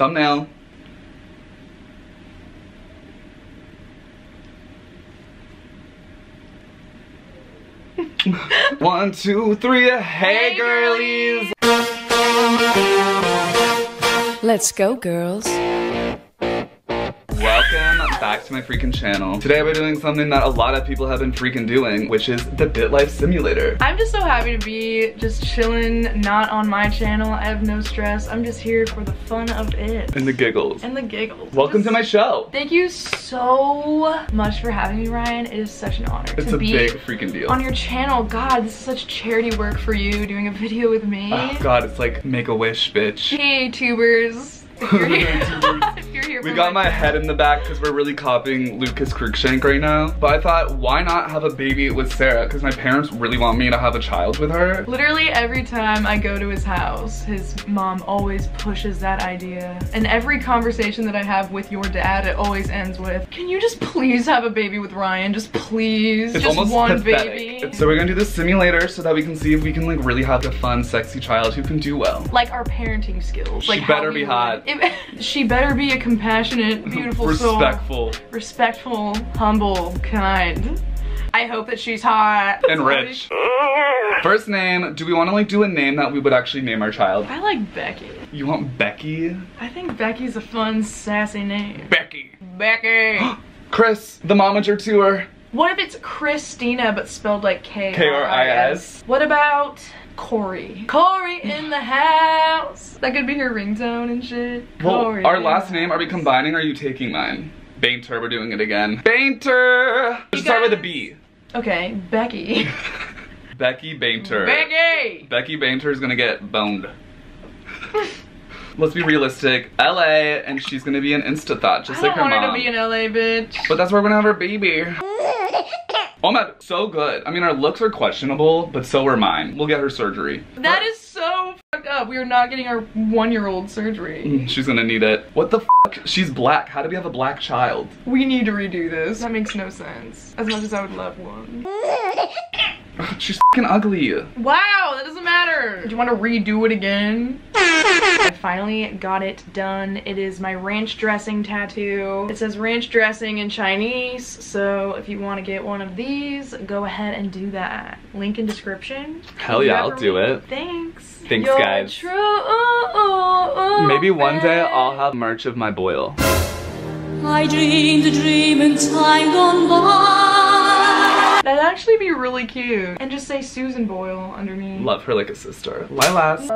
Thumbnail. One, two, three, hey girlies! Let's go, girls. Welcome back to my freaking channel. Today we're doing something that a lot of people have been freaking doing, which is the BitLife Simulator. I'm just so happy to be just chilling, not on my channel. I have no stress. I'm just here for the fun of it. And the giggles. And the giggles. Welcome to my show. Thank you so much for having me, Ryan. It is such an honor to be big freaking deal. On your channel. God, this is such charity work for you, doing a video with me. Oh God, it's like make a wish, bitch. Hey, tubers. We got my head in the back because we're really copying Lucas Cruikshank right now. But I thought, why not have a baby with Sarah? Because my parents really want me to have a child with her. Literally every time I go to his house, his mom always pushes that idea. And every conversation that I have with your dad, it always ends with, can you just please have a baby with Ryan? Just please, it's just one pathetic baby. So we're gonna do this simulator so that we can see if we can like really have a fun, sexy child who can do well. Like our parenting skills. She like better be hot. She better be a compassionate, beautiful soul. Respectful, humble, kind. I hope that she's hot. And rich. First name, do we want to like do a name that we would actually name our child? I like Becky. You want Becky? I think Becky's a fun, sassy name. Becky. Becky. Chris, the momager tour. What if it's Christina but spelled like K-R-I-S? What about Corey? Corey in the house. That could be her ringtone and shit. Well, Corey, our last name, are we combining or are you taking mine? Paynter, we're doing it again. Paynter! Let's start with a B. Okay, Becky. Becky Paynter. Becky! Becky Paynter is gonna get boned. Let's be realistic. LA, and she's gonna be an insta-thought, just like her mom. I don't want her to be an LA bitch. But that's where we're gonna have our baby. Oh my, so good. I mean, our looks are questionable, but so are mine. We'll get her surgery. That is so fucked up. We are not getting our one-year-old surgery. She's gonna need it. What the fuck? She's black. How do we have a black child? We need to redo this. That makes no sense. As much as I would love one. She's fucking ugly. Wow, that doesn't matter. Do you want to redo it again? I finally got it done. It is my ranch dressing tattoo. It says ranch dressing in Chinese, so if you want to get one of these, go ahead and do that. Link in description. Hell yeah, I'll do it. Thanks. Thanks, you're guys. True. Maybe one day I'll have merch of my boil. I dreamed a dream in time gone by. That'd actually be really cute. And just say Susan Boyle underneath. Love her like a sister. Lilas.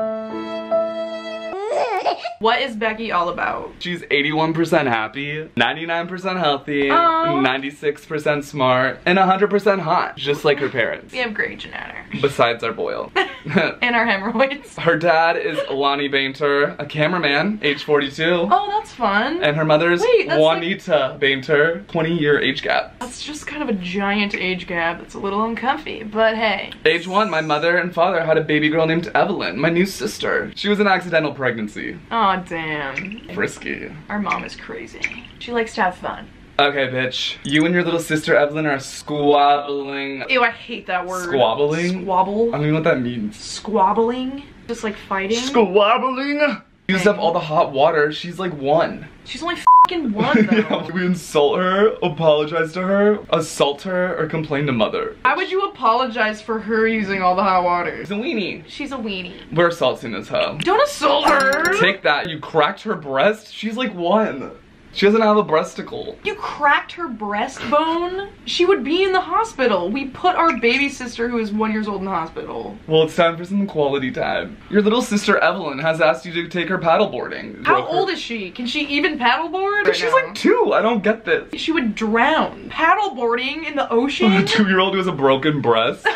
What is Becky all about? She's 81% happy, 99% healthy, 96% smart, and 100% hot. Just like her parents. We have great genetics. Besides our boil. And our hemorrhoids. Her dad is Lonnie Paynter, a cameraman, age 42. Oh, that's fun. And her mother is Juanita Paynter, 20-year age gap. That's just kind of a giant age gap. It's a little uncomfy, but hey. Age 1, my mother and father had a baby girl named Evelyn, my new sister. She was an accidental pregnancy. Aw, oh, damn. Frisky. Our mom is crazy. She likes to have fun. Okay, bitch. You and your little sister Evelyn are squabbling. Ew, I hate that word. Squabbling? Squabble? I don't know what that means. Squabbling? Just like fighting? Squabbling? Okay. Used up all the hot water. She's like 1. She's only fucking 1 though. Yeah, we insult her, apologize to her, assault her, or complain to mother. How would you apologize for her using all the hot water? She's a weenie. She's a weenie. We're assaulting this hoe. Don't assault her! Take that, you cracked her breast? She's like 1. She doesn't have a breasticle. You cracked her breastbone? She would be in the hospital. We put our baby sister who is 1 year old in the hospital. Well, it's time for some quality time. Your little sister Evelyn has asked you to take her paddleboarding. How old is she? Can she even paddleboard? She's like 2. I don't get this. She would drown. Paddleboarding in the ocean? A 2-year-old who has a broken breast?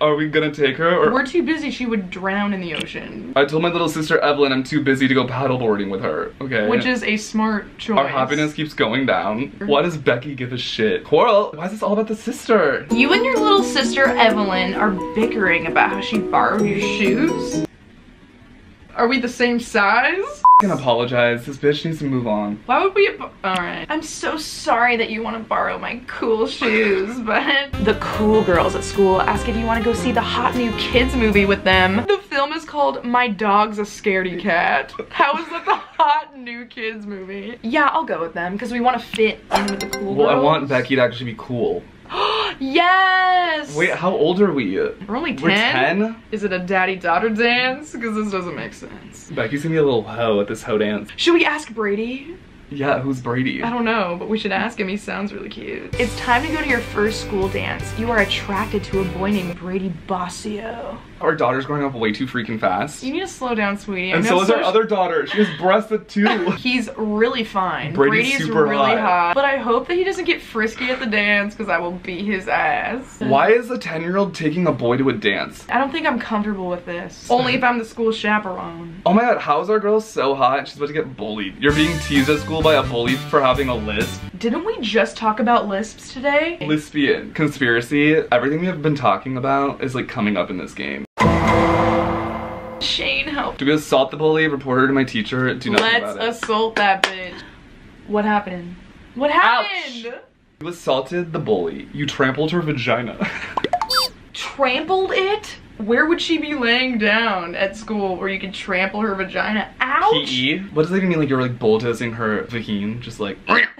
Are we gonna take her? Or? We're too busy. She would drown in the ocean. I told my little sister Evelyn I'm too busy to go paddleboarding with her. Okay. Which is a smart choice. Our happiness keeps going down. Why does Becky give a shit? Quarrel? Why is this all about the sister? You and your little sister Evelyn are bickering about how she borrowed your shoes. Are we the same size? I can apologize. This bitch needs to move on. Why would we? Alright. I'm so sorry that you want to borrow my cool shoes, but the cool girls at school ask if you want to go see the hot new kids movie with them. The film is called My Dog's a Scaredy Cat. How is that the hot new kids movie. Yeah, I'll go with them because we want to fit in with the cool girls. I want Becky to actually be cool. Yes! Wait, how old are we? We're only 10? We're 10? Is it a daddy-daughter dance? Because this doesn't make sense. Becky's gonna be a little hoe at this hoe dance. Should we ask Brady? Yeah, who's Brady? I don't know, but we should ask him. He sounds really cute. It's time to go to your first school dance. You are attracted to a boy named Brady Bassio. Our daughter's growing up way too freaking fast. You need to slow down, sweetie. And so is our other daughter. She has breasts at 2. He's really fine. Brady's super really hot. But I hope that he doesn't get frisky at the dance because I will beat his ass. Why is a 10-year-old taking a boy to a dance? I don't think I'm comfortable with this. Only if I'm the school chaperone. Oh my god, how is our girl so hot? She's about to get bullied. You're being teased at school by a bully for having a lisp. Didn't we just talk about lisps today? Lispian. Conspiracy. Everything we have been talking about is like coming up in this game. Shane, help. Do we assault the bully? Report her to my teacher? Do nothing about it. Let's assault that bitch. What happened? What happened? Ouch. You assaulted the bully. You trampled her vagina. Trampled it? Where would she be laying down at school where you could trample her vagina? Ouch! PE? What does that even mean? Like you're like bulldozing her vagina, just like...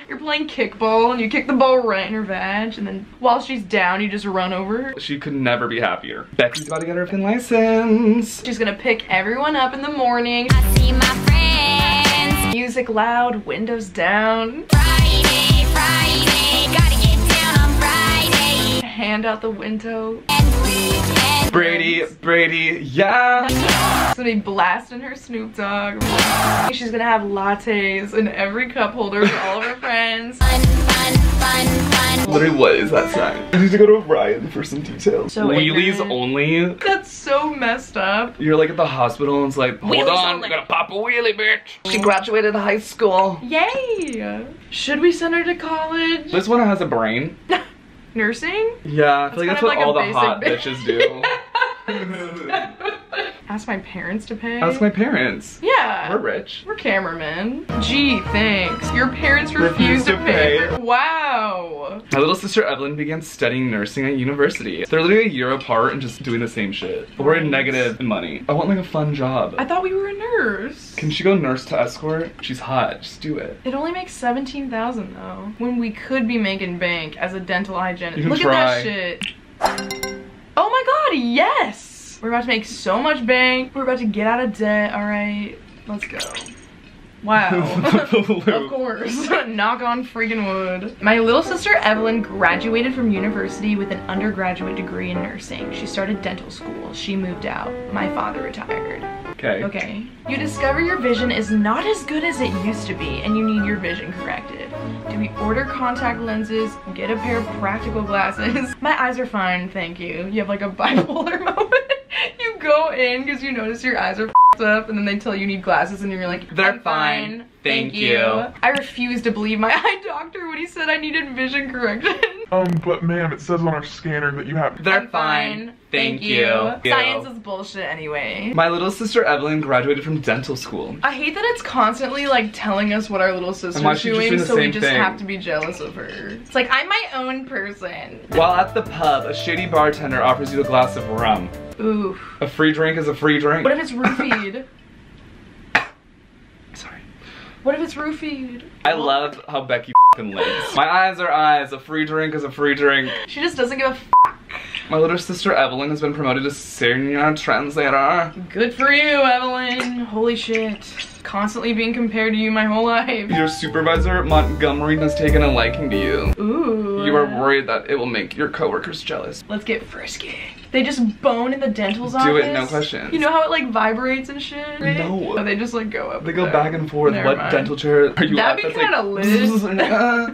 You're playing kickball and you kick the ball right in her vag and then while she's down you just run over her. She could never be happier. Becky's about to get her fucking license. She's gonna pick everyone up in the morning. I see my friends. Music loud, windows down. Friday, Friday, gotta get down on Friday. Hand out the window. And we Brady, yeah! She's gonna be blasting her Snoop Dogg. She's gonna have lattes in every cup holder with all of her friends. Fun. Literally, what is that sign? I need to go to Ryan for some details. So wheelies only? That's so messed up. You're like at the hospital and it's like, hold on, we gotta pop a wheelie, bitch. She graduated high school. Yay! Should we send her to college? This one has a brain. Nursing? Yeah, I feel like that's what all the hot bitches do. Ask my parents to pay? Ask my parents. Yeah. We're rich. We're cameramen. Gee, thanks. Your parents refused to pay. Wow. My little sister Evelyn began studying nursing at university. They're literally a year apart and just doing the same shit. But we're in negative money. I want like a fun job. I thought we were a nurse. Can she go nurse to escort? She's hot. Just do it. It only makes $17,000 though. When we could be making bank as a dental hygienist. Look at that shit. Oh my god, yes! We're about to make so much bank. We're about to get out of debt. All right, let's go. Wow. Of course. Knock on freaking wood. My little sister Evelyn graduated from university with an undergraduate degree in nursing. She started dental school. She moved out. My father retired. Okay. You discover your vision is not as good as it used to be and you need your vision corrected. Do we order contact lenses, get a pair of practical glasses? My eyes are fine, thank you. You have like a bipolar moment. You go in because you notice your eyes are f***ed up and then they tell you need glasses and you're like, they're fine. Thank you. I refuse to believe my eye doctor when he said I needed vision correction. But ma'am, it says on our scanner that you have- They're fine. Thank you. Science is bullshit anyway. My little sister Evelyn graduated from dental school. I hate that it's constantly like telling us what our little sister's doing, so we just have to be jealous of her. It's like, I'm my own person. While at the pub, a shady bartender offers you a glass of rum. Oof. A free drink is a free drink. What if it's roofied? Sorry. What if it's roofied? I love how Becky f***ing lives. My eyes are eyes. A free drink is a free drink. She just doesn't give a f***. My little sister Evelyn has been promoted to senior translator. Good for you, Evelyn. Holy shit. Constantly being compared to you my whole life. Your supervisor, Montgomery, has taken a liking to you. Ooh. You are worried that it will make your coworkers jealous. Let's get frisky. They just bone in the dental's office. Do it, no questions. You know how it like vibrates and shit? Right? No. Or they just like go up. They go back and forth. Never mind. Dental chair are you at? That'd be kind of lit.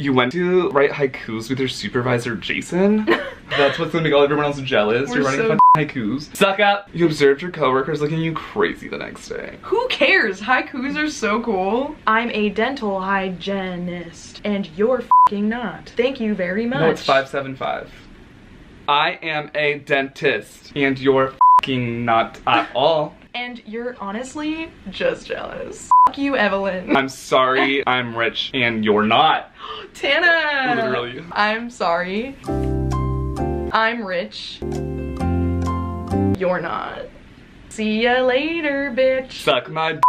You went to write haikus with your supervisor, Jason? That's what's gonna make everyone else jealous. You're running haikus. Suck up. You observed your coworkers looking at you crazy the next day. Who cares? Haikus are so cool. I'm a dental hygienist, and you're f***ing not. Thank you very much. No, it's 575. I am a dentist, and you're f***ing not at all. And you're honestly just jealous. Fuck you, Evelyn. I'm sorry, I'm rich, and you're not. Tana! Literally. I'm sorry. I'm rich. You're not. See ya later, bitch. Suck my d***.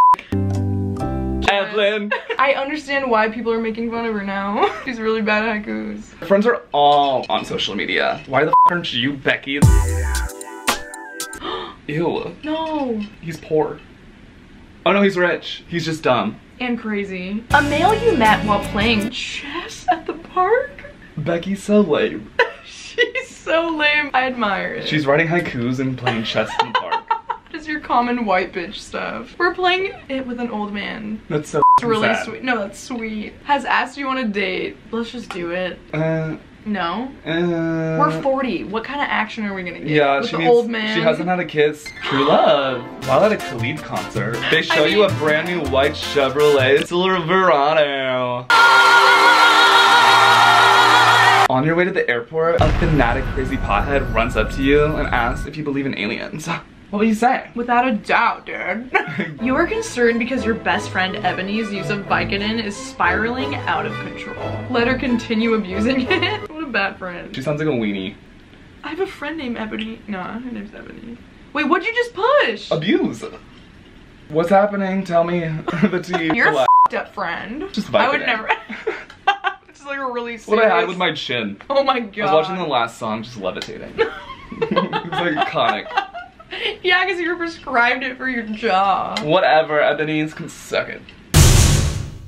Evelyn. I understand why people are making fun of her now. She's really bad at haikus. Her friends are all on social media. Why the f aren't you, Becky? Ew. No. He's poor. Oh no, he's rich. He's just dumb. And crazy. A male you met while playing chess at the park? Becky's so lame. She's so lame. I admire it. She's writing haikus and playing chess in the park. Just your common white bitch stuff. We're playing it with an old man. That's so really sweet. No, that's sweet. Has asked you on a date. Let's just do it. No. We're 40. What kind of action are we gonna get? Yeah, with the old man. She hasn't had a kiss. True love. While at a Khalid concert, they show you a brand new white Chevrolet Silverado. On your way to the airport, a fanatic crazy pothead runs up to you and asks if you believe in aliens. What would you say? Without a doubt, dude. You are concerned because your best friend Ebony's use of Vicodin is spiraling out of control. Let her continue abusing it. What a bad friend. She sounds like a weenie. I have a friend named Ebony. No, her name's Ebony. Wait, what'd you just push? Abuse. What's happening? Tell me the tea. You're a f***ed up friend. Just Vicodin. I would never. It's like a really serious. What I had with my chin. Oh my god. I was watching the last song, just levitating. It's like iconic. Yeah, because you were prescribed it for your job. Whatever, Ebony's can suck it.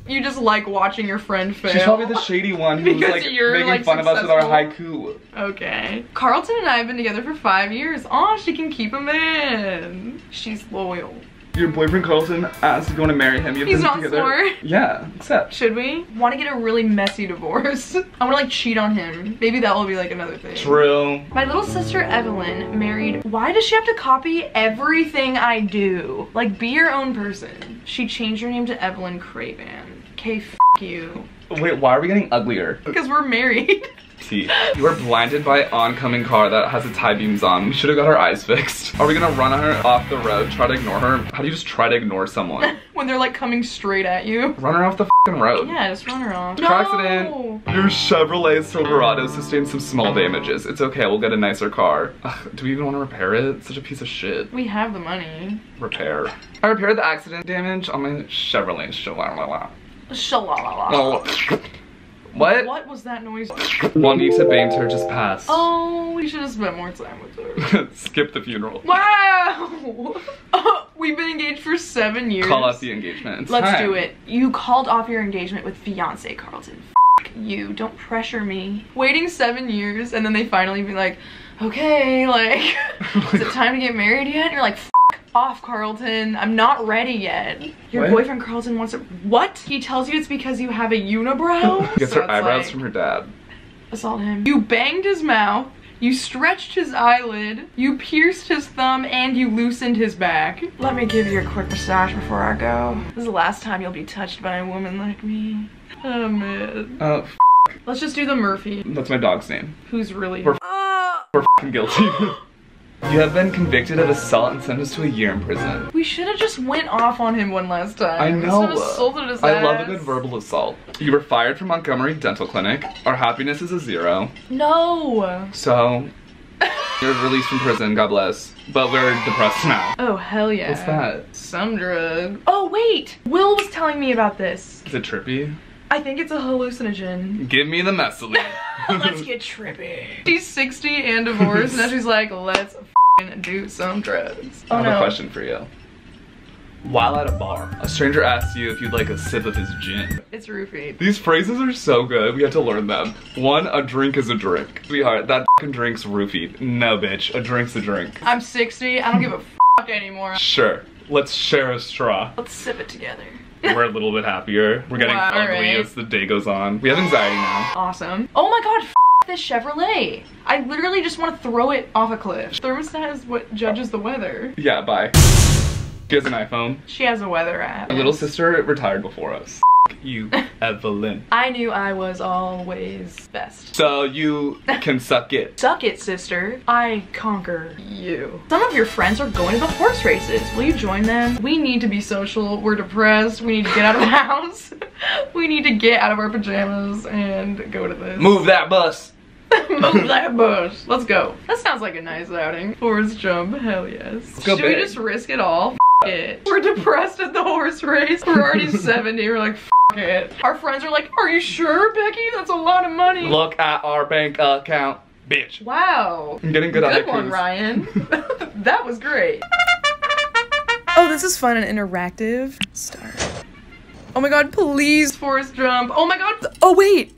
You just like watching your friend fail. She's probably the shady one who's like making fun of us with our haiku. Okay. Carlton and I have been together for 5 years. Aw, she can keep him in. She's loyal. Your boyfriend Carlton asked if you want to marry him. He's not sore. Yeah, except. Should we? Want to get a really messy divorce. I want to like cheat on him. Maybe that will be like another thing. True. My little sister Evelyn married. Why does she have to copy everything I do? Like be your own person. She changed her name to Evelyn Craven. Okay, f you. Wait, why are we getting uglier? Because we're married. See, you are blinded by an oncoming car that has its high beams on. We should have got our eyes fixed. Are we gonna run her off the road, try to ignore her? How do you just try to ignore someone? When they're like coming straight at you. Run her off the f***ing road. Yeah, just run her off. Car accident. Your Chevrolet Silverado sustained some small damages. It's okay, we'll get a nicer car. Ugh, do we even want to repair it? It's such a piece of shit. We have the money. Repair. I repaired the accident damage on my Chevrolet. Shalalala. Shalalala. What? What was that noise? Juanita Paynter just passed. Oh, we should have spent more time with her. Skip the funeral. Wow! We've been engaged for 7 years. Call off the engagement. Let's do it. You called off your engagement with fiance Carlton. F you. Don't pressure me. Waiting 7 years and then they finally be like, okay, like, is it time to get married yet? And you're like, off Carlton, I'm not ready yet. Your boyfriend Carlton wants it. What? He tells you it's because you have a unibrow? Gets her eyebrows from her dad. Assault him. You banged his mouth, you stretched his eyelid, you pierced his thumb, and you loosened his back. Let me give you a quick massage before I go. This is the last time you'll be touched by a woman like me. Oh man. Oh, let's just do the Murphy. That's my dog's name. Who's really- We're f***ing guilty. You have been convicted of assault and sentenced to a year in prison. We should have just went off on him one last time. I know. Assaulted his ass. I love a good verbal assault. You were fired from Montgomery Dental Clinic. Our happiness is a zero. No. So, you're released from prison, God bless. But we're depressed now. Oh, hell yeah. What's that? Some drug. Oh, wait. Will was telling me about this. Is it trippy? I think it's a hallucinogen. Give me the mescaline. Let's get trippy. She's 60 and divorced. Now she's like, let's f***ing do some drugs. I have a question for you. While at a bar, a stranger asks you if you'd like a sip of his gin. It's roofied. These phrases are so good. We had to learn them. One, a drink is a drink. Sweetheart, that f***ing drink's roofied. No, bitch. A drink's a drink. I'm 60. I don't give a f*** anymore. Sure. Let's share a straw. Let's sip it together. We're a little bit happier. We're getting ugly as the day goes on. We have anxiety now. Awesome. Oh my god, f this Chevrolet. I literally just want to throw it off a cliff. Thermostat is what judges the weather. Yeah, bye. She has an iPhone. She has a weather app. My little sister retired before us. F you, Evelyn. I knew I was always best. So you can suck it. Suck it, sister. I conquer you. Some of your friends are going to the horse races. Will you join them? We need to be social. We're depressed. We need to get out of the house. We need to get out of our pajamas and go to this. Move that bus. Move that bus. Let's go. That sounds like a nice outing. Forrest jump. Hell yes. Should we just risk it all? it. We're depressed at the horse race. We're already 70. We're like, f it. Our friends are like, are you sure, Becky? That's a lot of money. Look at our bank account, bitch. Wow. I'm getting good at it. Good one, Ryan. That was great. Oh, this is fun and interactive. Start. Oh my god, please. Forest jump. Oh my god. Oh, wait.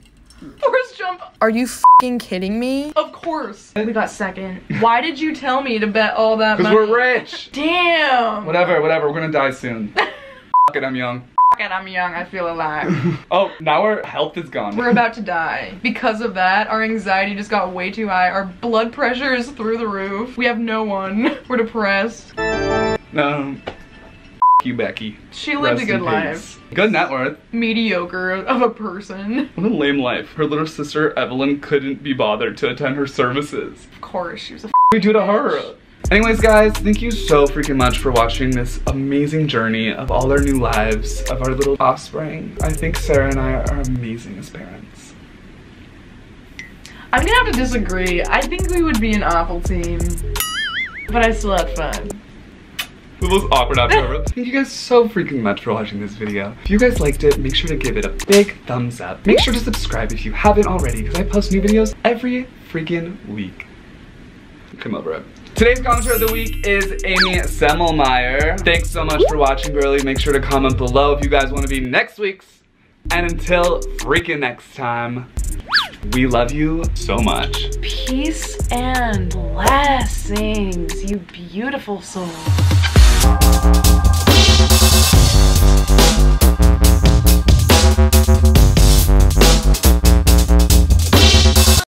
Forest jump. Are you f***ing kidding me? Of course. We got second. Why did you tell me to bet all that money? Because we're rich. Damn. Whatever, whatever. We're gonna die soon. F*** it, I'm young. F*** it, I'm young. I feel alive. Oh, now our health is gone. We're about to die. Because of that, our anxiety just got way too high. Our blood pressure is through the roof. We have no one. We're depressed. No. You, Becky. She lived a good life. Good net worth. Mediocre of a person. What a lame life. Her little sister Evelyn couldn't be bothered to attend her services. Of course, she was a f***ing bitch. We do to her. Anyways, guys, thank you so freaking much for watching this amazing journey of all our new lives, of our little offspring. I think Sarah and I are amazing as parents. I'm gonna have to disagree. I think we would be an awful team, but I still had fun. The most awkward outro ever. Thank you guys so freaking much for watching this video. If you guys liked it, make sure to give it a big thumbs up. Make sure to subscribe if you haven't already, because I post new videos every freaking week. Come over it. Today's commenter of the week is Amy Semmelmeyer. Thanks so much for watching, girly. Make sure to comment below if you guys want to be next week's. And until freaking next time, we love you so much. Peace and blessings, you beautiful soul.